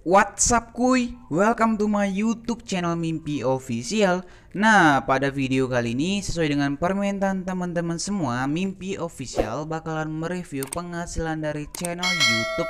What's up kuy, welcome to my YouTube channel Mimpi Official. Nah, pada video kali ini sesuai dengan permintaan teman-teman semua, Mimpi Official bakalan mereview penghasilan dari channel YouTube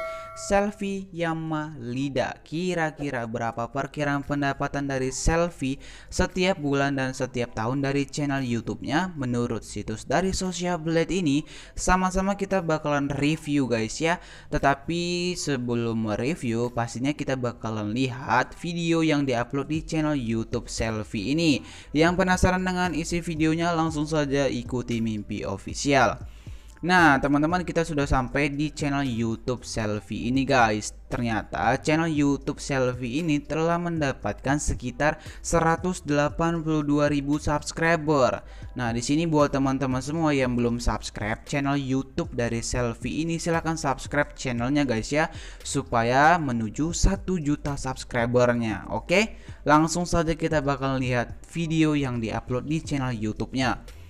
Selfi Yamma Lida. Kira-kira berapa perkiraan pendapatan dari Selfi setiap bulan dan setiap tahun dari channel YouTube-nya? Menurut situs dari Social Blade ini, sama-sama kita bakalan review guys ya. Tetapi sebelum mereview, pastinya kita bakalan lihat video yang diupload di channel YouTube Selfi ini. Yang penasaran dengan isi videonya langsung saja ikuti Mimpi Official. Nah teman-teman, kita sudah sampai di channel YouTube Selfi ini guys. Ternyata channel YouTube Selfi ini telah mendapatkan sekitar 182.000 subscriber. Nah di sini buat teman-teman semua yang belum subscribe channel YouTube dari Selfi ini, silahkan subscribe channelnya guys ya, supaya menuju 1 juta subscribernya. Oke, langsung saja kita bakal lihat video yang diupload di channel YouTube-nya.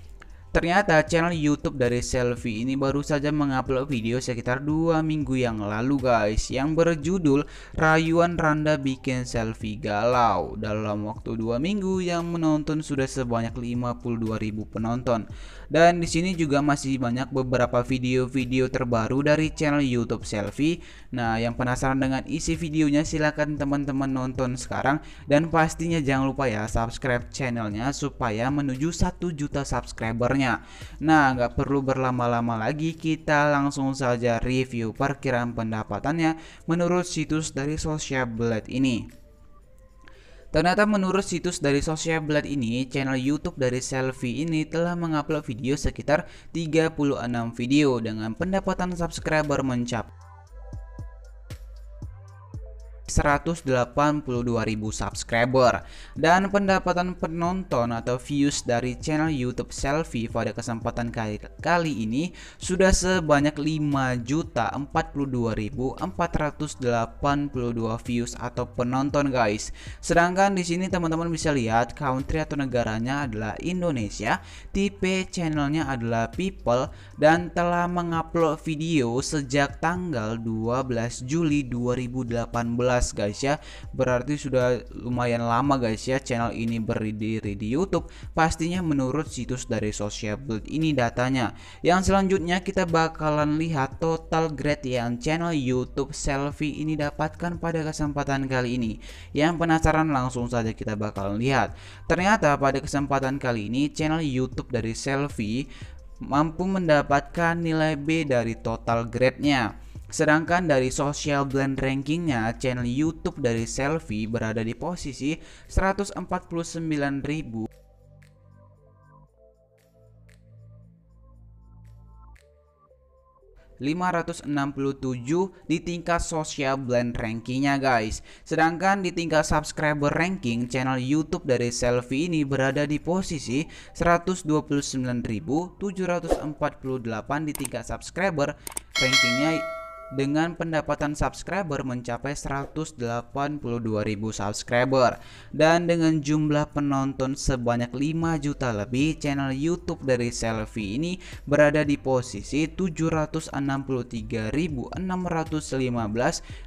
Ternyata channel YouTube dari Selfi ini baru saja mengupload video sekitar 2 minggu yang lalu guys, yang berjudul Rayuan Randa Bikin Selfi Galau. Dalam waktu 2 minggu yang menonton sudah sebanyak 52.000 penonton. Dan di sini juga masih banyak beberapa video-video terbaru dari channel YouTube Selfi. Nah, yang penasaran dengan isi videonya silahkan teman-teman nonton sekarang, dan pastinya jangan lupa ya subscribe channelnya supaya menuju 1 juta subscriber. Nah, nggak perlu berlama-lama lagi, kita langsung saja review perkiraan pendapatannya menurut situs dari Social Blade ini. Ternyata menurut situs dari Social Blade ini, channel YouTube dari Selfi ini telah mengupload video sekitar 36 video dengan pendapatan subscriber mencapai 182.000 subscriber, dan pendapatan penonton atau views dari channel YouTube Selfi pada kesempatan kali ini sudah sebanyak 5.042.482 views atau penonton guys. Sedangkan di sini teman-teman bisa lihat country atau negaranya adalah Indonesia, tipe channelnya adalah people, dan telah mengupload video sejak tanggal 12 Juli 2018 guys ya. Berarti sudah lumayan lama guys ya channel ini berdiri di YouTube, pastinya menurut situs dari Social Blade ini datanya. Yang selanjutnya kita bakalan lihat total grade yang channel YouTube Selfi ini dapatkan pada kesempatan kali ini. Yang penasaran langsung saja kita bakalan lihat. Ternyata pada kesempatan kali ini channel YouTube dari Selfi mampu mendapatkan nilai B dari total grade-nya. Sedangkan dari Social Blade rankingnya, channel YouTube dari Selfi berada di posisi 149.567 di tingkat Social Blade rankingnya guys. Sedangkan di tingkat subscriber ranking, channel YouTube dari Selfi ini berada di posisi 129.748 di tingkat subscriber rankingnya, dengan pendapatan subscriber mencapai 182.000 subscriber. Dan dengan jumlah penonton sebanyak 5 juta lebih, channel YouTube dari Selfi ini berada di posisi 763.615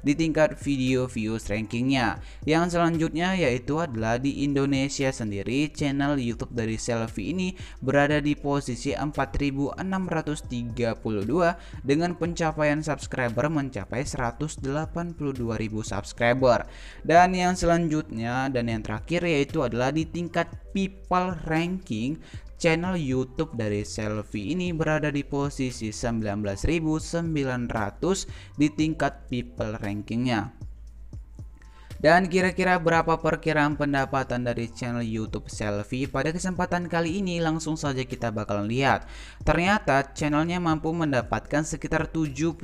di tingkat video views rankingnya. Yang selanjutnya yaitu adalah di Indonesia sendiri, channel YouTube dari Selfi ini berada di posisi 4.632 dengan pencapaian subscriber mencapai 182.000 subscriber. Dan yang selanjutnya dan yang terakhir yaitu adalah di tingkat people ranking, channel YouTube dari Selfi ini berada di posisi 19.900 di tingkat people rankingnya. Dan kira-kira berapa perkiraan pendapatan dari channel YouTube Selfi pada kesempatan kali ini langsung saja kita bakal lihat. Ternyata channelnya mampu mendapatkan sekitar 72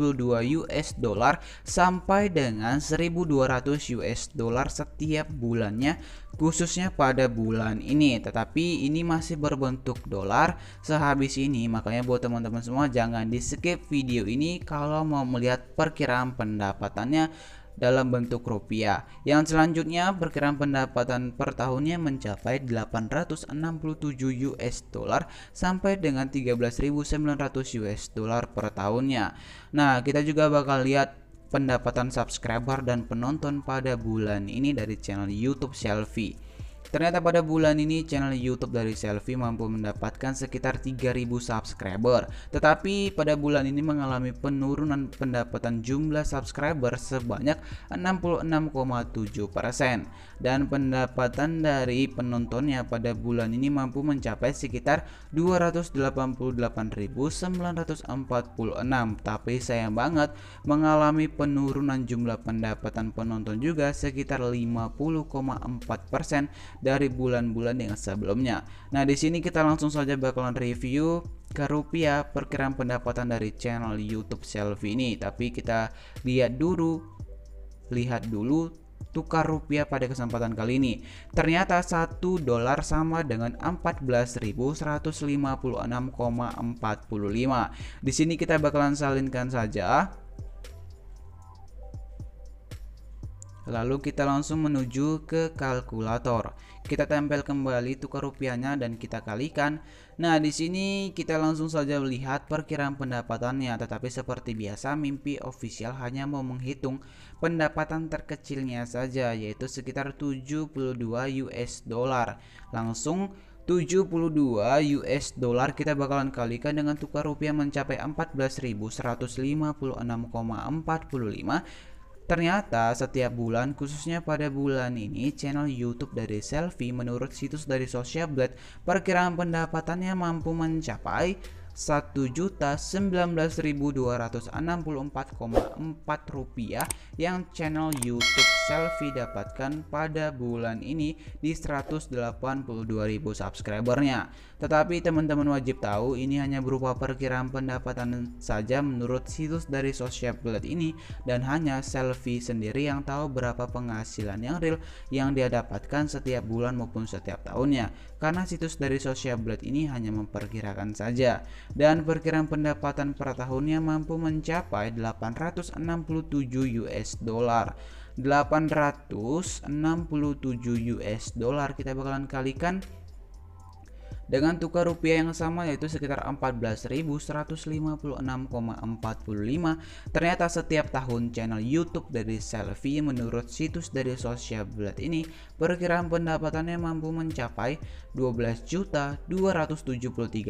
US dollar sampai dengan 1.200 US dollar setiap bulannya, khususnya pada bulan ini. Tetapi ini masih berbentuk dolar sehabis ini, makanya buat teman-teman semua jangan di skip video ini kalau mau melihat perkiraan pendapatannya dalam bentuk rupiah. Yang selanjutnya perkiraan pendapatan per tahunnya mencapai 867 US dollar sampai dengan 13.900 US dollar per tahunnya. Nah, kita juga bakal lihat pendapatan subscriber dan penonton pada bulan ini dari channel YouTube Selfi. Ternyata pada bulan ini channel YouTube dari Selfi mampu mendapatkan sekitar 3.000 subscriber. Tetapi pada bulan ini mengalami penurunan pendapatan jumlah subscriber sebanyak 66,7%. Dan pendapatan dari penontonnya pada bulan ini mampu mencapai sekitar 288.946. Tapi sayang banget mengalami penurunan jumlah pendapatan penonton juga sekitar 50,4% dari bulan-bulan yang sebelumnya. Nah, di sini kita langsung saja bakalan review ke rupiah perkiraan pendapatan dari channel YouTube Selfi ini. Tapi kita lihat dulu tukar rupiah pada kesempatan kali ini. Ternyata 1 dolar sama dengan 14.156,45. Di sini kita bakalan salinkan saja. Lalu kita langsung menuju ke kalkulator. Kita tempel kembali tukar rupiahnya dan kita kalikan. Nah, di sini kita langsung saja melihat perkiraan pendapatannya. Tetapi seperti biasa, Mimpi Official hanya mau menghitung pendapatan terkecilnya saja, yaitu sekitar 72 US dollar. Langsung 72 US dollar kita bakalan kalikan dengan tukar rupiah mencapai 14.156,45. Ternyata setiap bulan, khususnya pada bulan ini, channel YouTube dari Selfi menurut situs dari Social Blade, perkiraan pendapatannya mampu mencapai 1.019.264,4 rupiah yang channel YouTube Selfi dapatkan pada bulan ini di 182.000 subscribernya. Tetapi teman-teman wajib tahu, ini hanya berupa perkiraan pendapatan saja menurut situs dari Social Blade ini, dan hanya Selfi sendiri yang tahu berapa penghasilan yang real yang dia dapatkan setiap bulan maupun setiap tahunnya, karena situs dari Social Blade ini hanya memperkirakan saja. Dan perkiraan pendapatan per tahunnya mampu mencapai 867 US dollar. 867 US dollar kita bakalan kalikan dengan tukar rupiah yang sama, yaitu sekitar 14.156,45. Ternyata setiap tahun channel YouTube dari Selfi menurut situs dari Social Blade ini, perkiraan pendapatannya mampu mencapai 12.273.642,15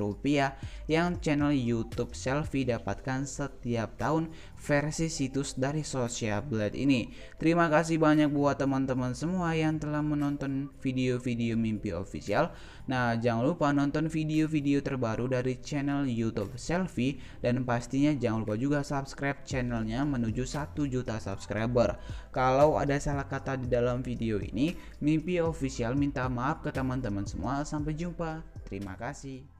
rupiah yang channel YouTube Selfi dapatkan setiap tahun versi situs dari Social Blade ini. Terima kasih banyak buat teman-teman semua yang telah menonton video-video Mimpi Official. Nah, jangan lupa nonton video-video terbaru dari channel YouTube Selfi, dan pastinya jangan lupa juga subscribe channelnya menuju 1 juta subscriber. Kalau ada salah kata di dalam video ini, Mimpi Official minta maaf ke teman-teman semua. Sampai jumpa, terima kasih.